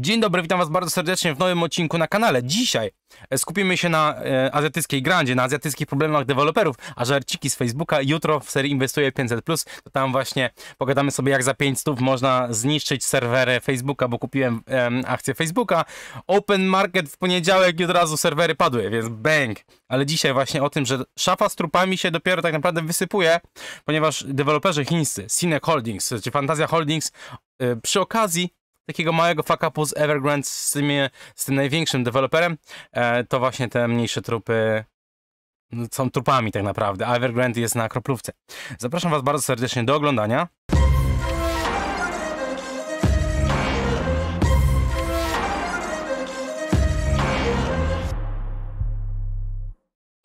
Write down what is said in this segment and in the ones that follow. Dzień dobry, witam Was bardzo serdecznie w nowym odcinku na kanale. Dzisiaj skupimy się na azjatyckiej grandzie, na azjatyckich problemach deweloperów, a żarciki z Facebooka. Jutro w serii Inwestuję 500+, to tam właśnie pogadamy sobie, jak za 500 można zniszczyć serwery Facebooka, bo kupiłem akcję Facebooka. Open market w poniedziałek i od razu serwery padły, więc bang. Ale dzisiaj właśnie o tym, że szafa z trupami się dopiero tak naprawdę wysypuje, ponieważ deweloperzy chińscy, Sinic Holdings czy Fantasia Holdings, przy okazji takiego małego fuck-upu z Evergrande, z tym największym deweloperem, to właśnie te mniejsze trupy są trupami tak naprawdę, a Evergrande jest na kroplówce. Zapraszam Was bardzo serdecznie do oglądania.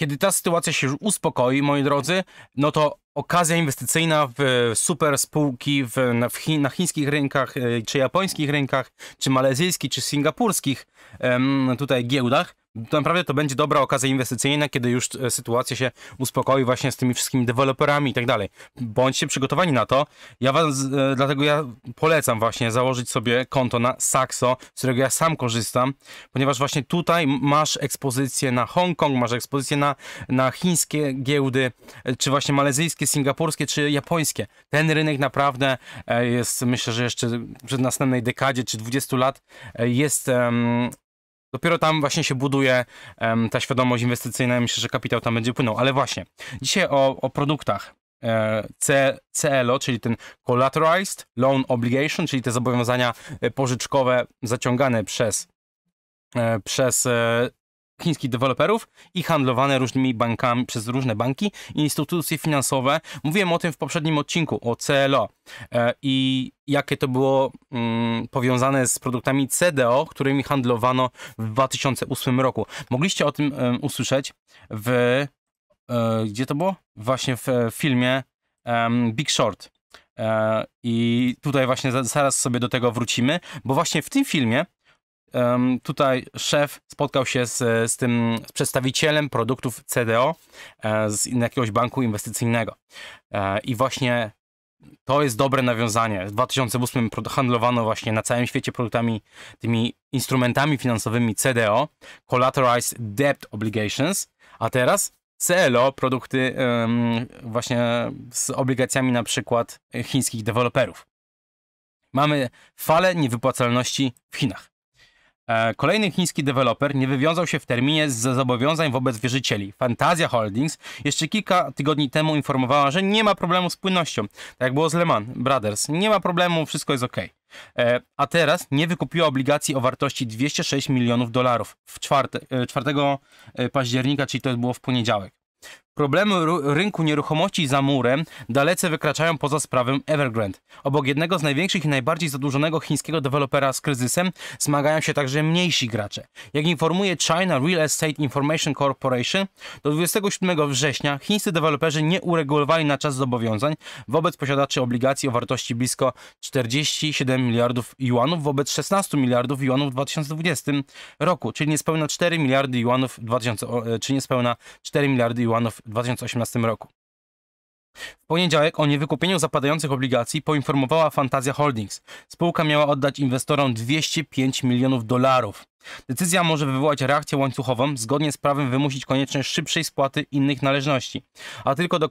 Kiedy ta sytuacja się już uspokoi, moi drodzy, no to okazja inwestycyjna w super spółki na chińskich rynkach, czy japońskich rynkach, czy malezyjskich, czy singapurskich tutaj giełdach, naprawdę to będzie dobra okazja inwestycyjna, kiedy już sytuacja się uspokoi właśnie z tymi wszystkimi deweloperami i tak dalej. Bądźcie przygotowani na to. Dlatego ja polecam właśnie założyć sobie konto na Saxo, z którego ja sam korzystam, ponieważ właśnie tutaj masz ekspozycję na Hongkong, masz ekspozycję na chińskie giełdy, czy właśnie malezyjskie, singapurskie, czy japońskie. Ten rynek naprawdę jest, myślę, że jeszcze przed następnej dekadzie, czy 20 lat jest... Dopiero tam właśnie się buduje ta świadomość inwestycyjna. Myślę, że kapitał tam będzie płynął. Ale właśnie, dzisiaj o produktach CLO, czyli ten Collateralized Loan Obligation, czyli te zobowiązania pożyczkowe zaciągane przez chińskich deweloperów i handlowane różnymi bankami, przez różne banki i instytucje finansowe. Mówiłem o tym w poprzednim odcinku, o CLO i jakie to było powiązane z produktami CDO, którymi handlowano w 2008 roku. Mogliście o tym usłyszeć gdzie to było? Właśnie w filmie Big Short. I tutaj właśnie zaraz sobie do tego wrócimy, bo właśnie w tym filmie tutaj szef spotkał się z przedstawicielem produktów CDO z jakiegoś banku inwestycyjnego. I właśnie to jest dobre nawiązanie. W 2008 handlowano właśnie na całym świecie produktami, tymi instrumentami finansowymi CDO, Collateralized Debt Obligations, a teraz CLO, produkty właśnie z obligacjami na przykład chińskich deweloperów. Mamy falę niewypłacalności w Chinach. Kolejny chiński deweloper nie wywiązał się w terminie z zobowiązań wobec wierzycieli. Fantasia Holdings jeszcze kilka tygodni temu informowała, że nie ma problemu z płynnością. Tak jak było z Lehman Brothers. Nie ma problemu, wszystko jest ok. A teraz nie wykupiła obligacji o wartości $206 milionów w 4 października, czyli to było w poniedziałek. Problemy rynku nieruchomości za murem dalece wykraczają poza sprawę Evergrande. Obok jednego z największych i najbardziej zadłużonego chińskiego dewelopera z kryzysem zmagają się także mniejsi gracze. Jak informuje China Real Estate Information Corporation, do 27 września chińscy deweloperzy nie uregulowali na czas zobowiązań wobec posiadaczy obligacji o wartości blisko 47 miliardów juanów wobec 16 miliardów juanów w 2020 roku, czyli niespełna 4 miliardy juanów w 2018 roku. W poniedziałek o niewykupieniu zapadających obligacji poinformowała Fantasia Holdings. Spółka miała oddać inwestorom $205 milionów. Decyzja może wywołać reakcję łańcuchową, zgodnie z prawem wymusić konieczność szybszej spłaty innych należności. A tylko do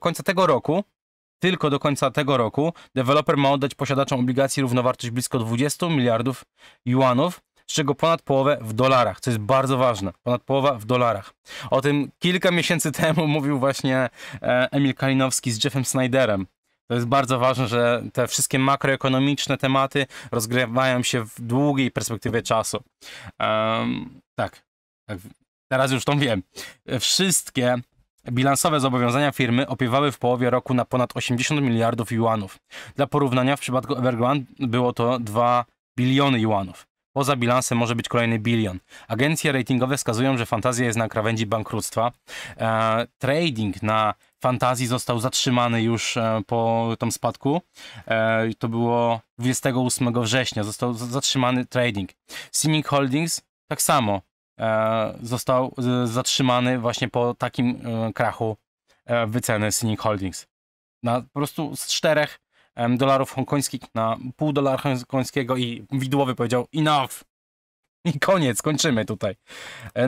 końca tego roku deweloper ma oddać posiadaczom obligacji równowartość blisko 20 miliardów juanów, z czego ponad połowę w dolarach, co jest bardzo ważne, ponad połowa w dolarach. O tym kilka miesięcy temu mówił właśnie Emil Kalinowski z Jeffem Snyderem. To jest bardzo ważne, że te wszystkie makroekonomiczne tematy rozgrywają się w długiej perspektywie czasu. Tak, teraz już to wiem. Wszystkie bilansowe zobowiązania firmy opiewały w połowie roku na ponad 80 miliardów juanów. Dla porównania w przypadku Evergrande było to 2 biliony juanów. Poza bilansem może być kolejny bilion. Agencje ratingowe wskazują, że Fantasia jest na krawędzi bankructwa. Trading na Fantasii został zatrzymany już po tym spadku. To było 28 września. Został zatrzymany trading. Sinic Holdings tak samo został zatrzymany właśnie po takim krachu wyceny Sinic Holdings. Po prostu z czterech dolarów hongkońskich na $0,5 hongkońskiego i widłowy powiedział enough, I koniec, kończymy tutaj.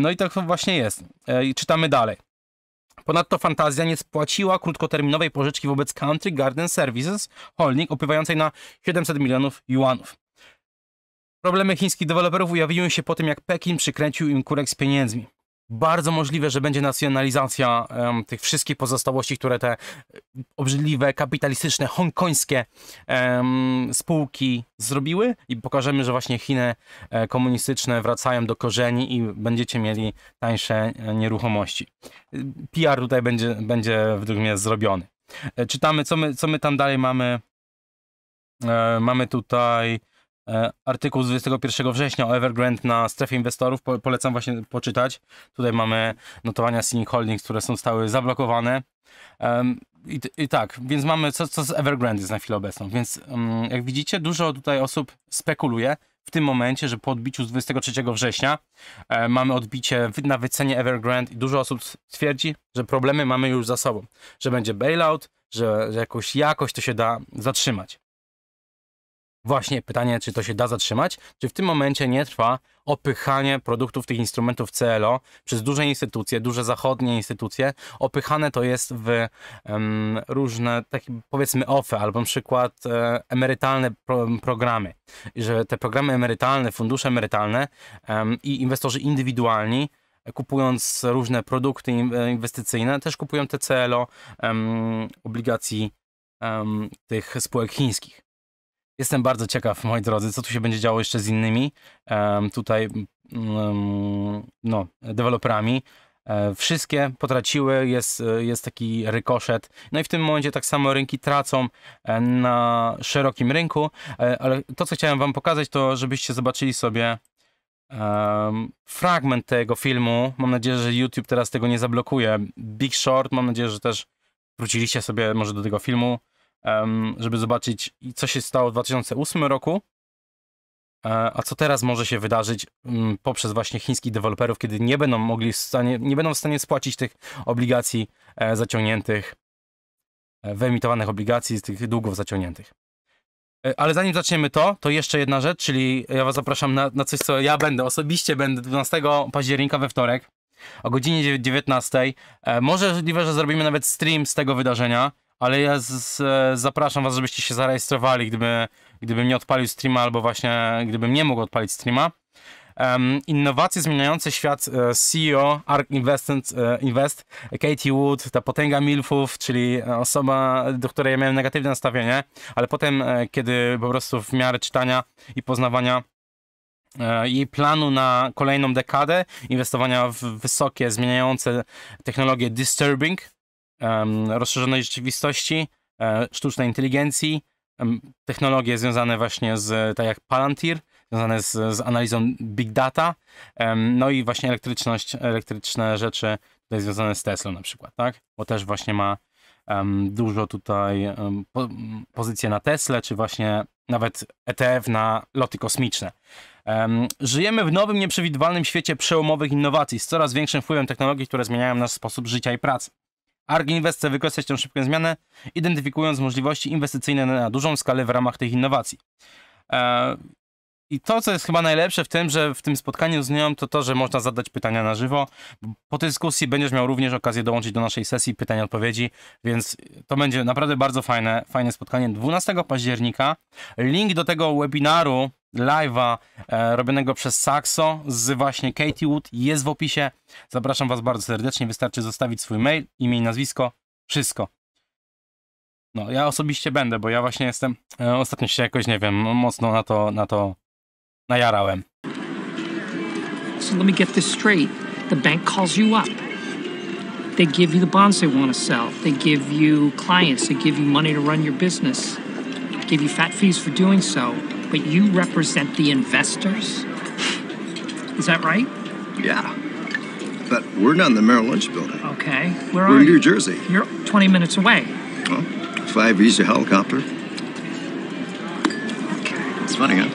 No i tak właśnie jest. I czytamy dalej. Ponadto Fantasia nie spłaciła krótkoterminowej pożyczki wobec Country Garden Services Holding opływającej na 700 milionów juanów. Problemy chińskich deweloperów ujawniły się po tym, jak Pekin przykręcił im kurek z pieniędzmi. Bardzo możliwe, że będzie nacjonalizacja tych wszystkich pozostałości, które te obrzydliwe, kapitalistyczne, hongkońskie spółki zrobiły, i pokażemy, że właśnie Chiny komunistyczne wracają do korzeni i będziecie mieli tańsze nieruchomości. PR tutaj będzie według mnie zrobiony. Czytamy, co my tam dalej mamy. Mamy tutaj artykuł z 21 września o Evergrande na strefie inwestorów. Polecam właśnie poczytać. Tutaj mamy notowania Sinic Holdings, które zostały zablokowane. I tak, więc mamy co z Evergrande jest na chwilę obecną. Więc jak widzicie, dużo tutaj osób spekuluje w tym momencie, że po odbiciu z 23 września mamy odbicie na wycenie Evergrande i dużo osób twierdzi, że problemy mamy już za sobą. Że będzie bailout, że jakoś to się da zatrzymać. Właśnie pytanie, czy to się da zatrzymać, czy w tym momencie nie trwa opychanie produktów tych instrumentów CLO przez duże instytucje, duże zachodnie instytucje. Opychane to jest w różne takie, powiedzmy, OFE albo na przykład emerytalne programy. Że te programy emerytalne, fundusze emerytalne i inwestorzy indywidualni, kupując różne produkty inwestycyjne, też kupują te CLO obligacji tych spółek chińskich. Jestem bardzo ciekaw, moi drodzy, co tu się będzie działo jeszcze z innymi deweloperami. Wszystkie potraciły, jest taki rykoszet. No i w tym momencie tak samo rynki tracą na szerokim rynku. Ale to, co chciałem wam pokazać, to żebyście zobaczyli sobie fragment tego filmu. Mam nadzieję, że YouTube teraz tego nie zablokuje. Big Short, mam nadzieję, że też wróciliście sobie może do tego filmu, żeby zobaczyć, co się stało w 2008 roku, a co teraz może się wydarzyć poprzez właśnie chińskich deweloperów, kiedy nie będą w stanie spłacić tych obligacji zaciągniętych, wyemitowanych obligacji z tych długów zaciągniętych. Ale zanim zaczniemy to jeszcze jedna rzecz, czyli ja was zapraszam na coś, co ja osobiście będę 12 października we wtorek o godzinie 19:00. Możliwe, że zrobimy nawet stream z tego wydarzenia, ale ja zapraszam was, żebyście się zarejestrowali, gdybym nie odpalił streama, albo właśnie gdybym nie mógł odpalić streama. Innowacje zmieniające świat, CEO ARK Invest, Cathie Wood, ta potęga milfów, czyli osoba, do której ja miałem negatywne nastawienie, ale potem, kiedy po prostu w miarę czytania i poznawania jej planu na kolejną dekadę, inwestowania w wysokie, zmieniające technologie disturbing, rozszerzonej rzeczywistości, sztucznej inteligencji, technologie związane właśnie z, tak jak Palantir, związane z analizą big data, no i właśnie elektryczne rzeczy tutaj związane z Teslą na przykład, tak? Bo też właśnie ma dużo tutaj pozycje na Teslę, czy właśnie nawet ETF na loty kosmiczne. Żyjemy w nowym, nieprzewidywalnym świecie przełomowych innowacji z coraz większym wpływem technologii, które zmieniają nasz sposób życia i pracy. ARK Invest chce wykorzystać tę szybką zmianę, identyfikując możliwości inwestycyjne na dużą skalę w ramach tych innowacji. I to, co jest chyba najlepsze w tym, że w tym spotkaniu z nią, to to, że można zadać pytania na żywo. Po tej dyskusji będziesz miał również okazję dołączyć do naszej sesji pytań-odpowiedzi, więc to będzie naprawdę bardzo fajne spotkanie 12 października. Link do tego webinaru, live'a robionego przez Saxo z właśnie Cathie Wood jest w opisie. Zapraszam was bardzo serdecznie, wystarczy zostawić swój mail, imię i nazwisko, wszystko. No, ja osobiście będę, bo ja właśnie jestem, ostatnio się jakoś, nie wiem, mocno na to najarałem. So let me get this straight. The bank calls you up. They give you the bonds they want to sell. They give you clients. They give you money to run your business. They give you fat fees for doing so. But you represent the investors? Is that right? Yeah. But we're not in the Merrill Lynch building. Okay. Where are you? We're in New Jersey. You're 20 minutes away. Well, 5 E's a helicopter. Okay. It's funny, huh?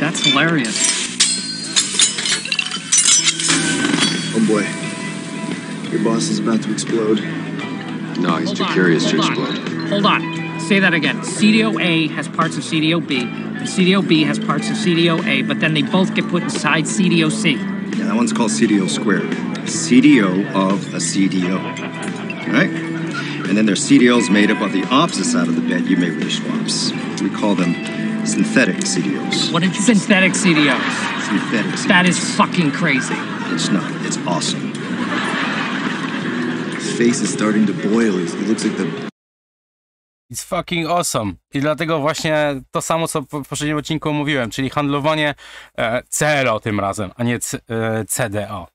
That's hilarious. Oh, boy. Your boss is about to explode. No, he's too curious to explode. Hold on. Say that again. CDO A has parts of CDO B. CDO B has parts of CDO A, but then they both get put inside CDO C. Yeah, that one's called CDO squared. CDO of a CDO. All right? And then there's CDOs made up of the opposite side of the bed you made with your swaps. We call them synthetic CDOs. What did you synthetic say? CDOs. Synthetic CDOs. That is fucking crazy. It's not. It's awesome. His face is starting to boil. It looks like the... It's fucking awesome. I dlatego właśnie to samo, co w poprzednim odcinku mówiłem, czyli handlowanie CLO tym razem, a nie CDO.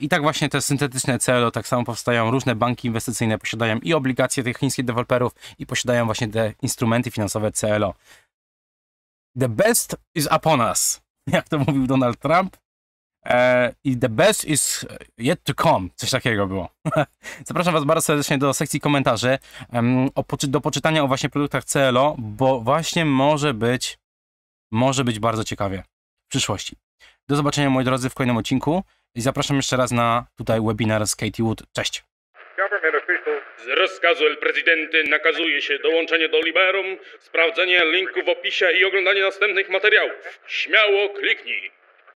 I tak właśnie te syntetyczne CLO tak samo powstają. Różne banki inwestycyjne posiadają i obligacje tych chińskich deweloperów i posiadają właśnie te instrumenty finansowe CLO. The best is upon us, jak to mówił Donald Trump. I the best is yet to come. Coś takiego było. Zapraszam was bardzo serdecznie do sekcji komentarzy do poczytania o właśnie produktach CLO, bo właśnie może być bardzo ciekawie w przyszłości. Do zobaczenia, moi drodzy, w kolejnym odcinku i zapraszam jeszcze raz na tutaj webinar z Cathie Wood. Cześć! Z rozkazu El Presidente nakazuje się dołączenie do Liberum, sprawdzenie linku w opisie i oglądanie następnych materiałów. Śmiało kliknij!